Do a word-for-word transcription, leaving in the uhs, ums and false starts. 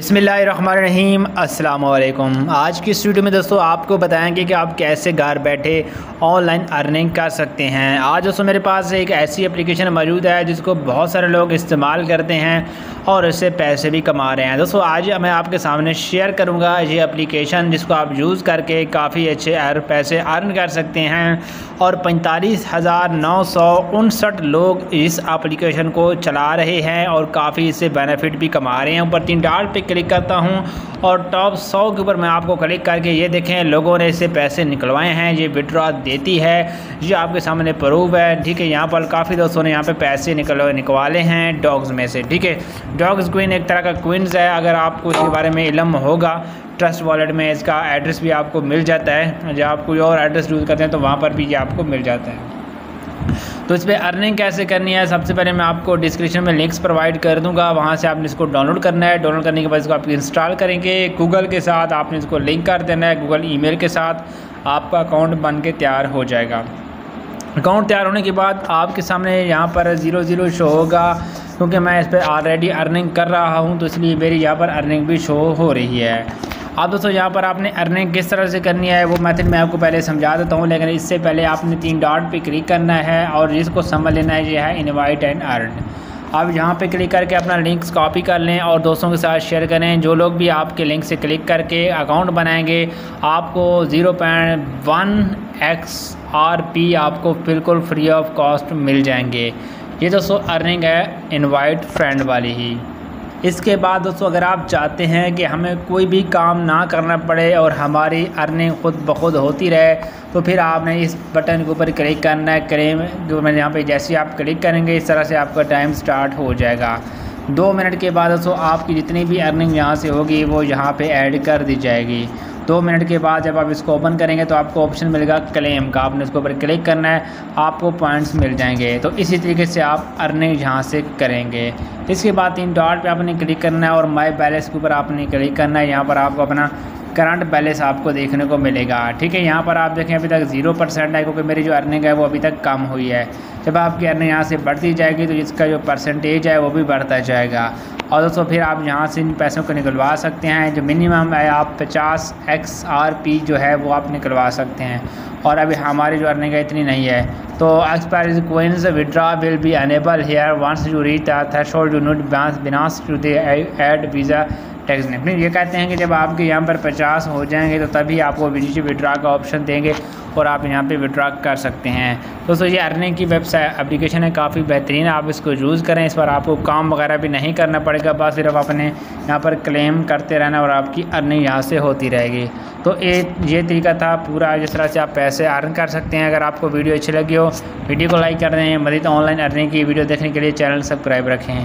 बिस्मिल्लाहिर्रहमानिर्रहीम अस्सलाम वालेकुम। आज की वीडियो में दोस्तों आपको बताएंगे कि आप कैसे घर बैठे ऑनलाइन अर्निंग कर सकते हैं। आज दोस्तों मेरे पास एक ऐसी एप्लीकेशन मौजूद है जिसको बहुत सारे लोग इस्तेमाल करते हैं और इससे पैसे भी कमा रहे हैं। दोस्तों आज मैं आपके सामने शेयर करूंगा ये एप्लीकेशन जिसको आप यूज़ करके काफ़ी अच्छे पैसे अर्न कर सकते हैं और पैंतालीस हज़ार नौ सौ उनसठ लोग इस एप्लीकेशन को चला रहे हैं और काफ़ी इससे बेनिफिट भी कमा रहे हैं। ऊपर तीन डाल पे क्लिक करता हूं और टॉप सौ के ऊपर मैं आपको क्लिक करके ये देखें लोगों ने इससे पैसे निकलवाए हैं। ये विड्रॉ देती है, ये आपके सामने प्रूफ है। ठीक है, यहाँ पर काफ़ी दोस्तों ने यहाँ पे पैसे निकल निकवाले हैं डॉग्स में से। ठीक है, डॉग्स क्वीन एक तरह का क्विंस है। अगर आपको इसके बारे में इलम होगा ट्रस्ट वॉलेट में इसका एड्रेस भी आपको मिल जाता है। जब आप कोई और एड्रेस यूज़ करते हैं तो वहाँ पर भी ये आपको मिल जाता है। तो इस पर अर्निंग कैसे करनी है, सबसे पहले मैं आपको डिस्क्रिप्शन में लिंक्स प्रोवाइड कर दूंगा, वहाँ से आपने इसको डाउनलोड करना है। डाउनलोड करने के बाद इसको आप इंस्टॉल करेंगे गूगल के साथ, आपने इसको लिंक कर देना है गूगल ईमेल के साथ। आपका अकाउंट बन के तैयार हो जाएगा। अकाउंट तैयार होने के बाद आपके सामने यहाँ पर ज़ीरो ज़ीरो शो होगा, क्योंकि मैं इस पर ऑलरेडी अर्निंग कर रहा हूँ तो इसलिए मेरी यहाँ पर अर्निंग भी शो हो रही है। आप दोस्तों यहाँ पर आपने अर्निंग किस तरह से करनी है वो मेथड मैं आपको पहले समझा देता हूँ, लेकिन इससे पहले आपने तीन डॉट पे क्लिक करना है और इसको समझ लेना है ये है इनवाइट एंड अर्न। आप यहाँ पे क्लिक करके अपना लिंक्स कॉपी कर लें और दोस्तों के साथ शेयर करें। जो लोग भी आपके लिंक से क्लिक करके अकाउंट बनाएंगे आपको zero point one X R P आपको बिल्कुल फ्री ऑफ कॉस्ट मिल जाएंगे। ये दोस्तों अर्निंग है इन्वाइट फ्रेंड वाली ही। इसके बाद दोस्तों अगर आप चाहते हैं कि हमें कोई भी काम ना करना पड़े और हमारी अर्निंग खुद ब खुद होती रहे तो फिर आपने इस बटन के ऊपर क्लिक करना है। क्लेम जो मैंने यहाँ पे जैसे आप क्लिक करेंगे इस तरह से आपका टाइम स्टार्ट हो जाएगा। दो मिनट के बाद दोस्तों आपकी जितनी भी अर्निंग यहाँ से होगी वो यहाँ पे ऐड कर दी जाएगी। दो मिनट के बाद जब आप इसको ओपन करेंगे तो आपको ऑप्शन मिलेगा क्लेम का, आपने इसके ऊपर क्लिक करना है, आपको पॉइंट्स मिल जाएंगे। तो इसी तरीके से आप अर्निंग यहाँ से करेंगे। इसके बाद तीन डॉट पे आपने क्लिक करना है और माय बैलेंस के ऊपर आपने क्लिक करना है। यहाँ पर आपको अपना करंट बैलेंस आपको देखने को मिलेगा। ठीक है, यहाँ पर आप देखें अभी तक जीरो परसेंट है, क्योंकि मेरी जो अर्निंग है वो अभी तक कम हुई है। जब आपकी अर्निंग यहाँ से बढ़ती जाएगी तो इसका जो परसेंटेज है वो भी बढ़ता जाएगा। और दोस्तों फिर आप यहाँ से इन पैसों को निकलवा सकते हैं। जो मिनिमम है आप पचास एक्स आर पी जो है वो आप निकलवा सकते हैं और अभी हमारी जो अर्निंग है इतनी नहीं है। तो expire coins withdraw will be enable here once you reach the threshold you need Binance to the ad visa tax ने। ये कहते हैं कि जब आपके यहाँ पर पचास हो जाएंगे तो तभी आपको नीचे विड्रॉ का ऑप्शन देंगे और आप यहाँ पे विड्रॉ कर सकते हैं। दोस्तों ये अर्निंग की वेबसाइट एप्लीकेशन है, काफ़ी बेहतरीन, आप इसको यूज़ करें। इस पर आपको काम वगैरह भी नहीं करना पड़ेगा, बस सिर्फ आपने यहाँ पर क्लेम करते रहना और आपकी अर्निंग यहाँ से होती रहेगी। तो ये ये तरीका था पूरा जिस तरह से आप पैसे अर्न कर सकते हैं। अगर आपको वीडियो अच्छी लगी हो वीडियो को लाइक कर दें। मज़ीद ऑनलाइन अर्निंग की वीडियो देखने के लिए चैनल सब्सक्राइब रखें।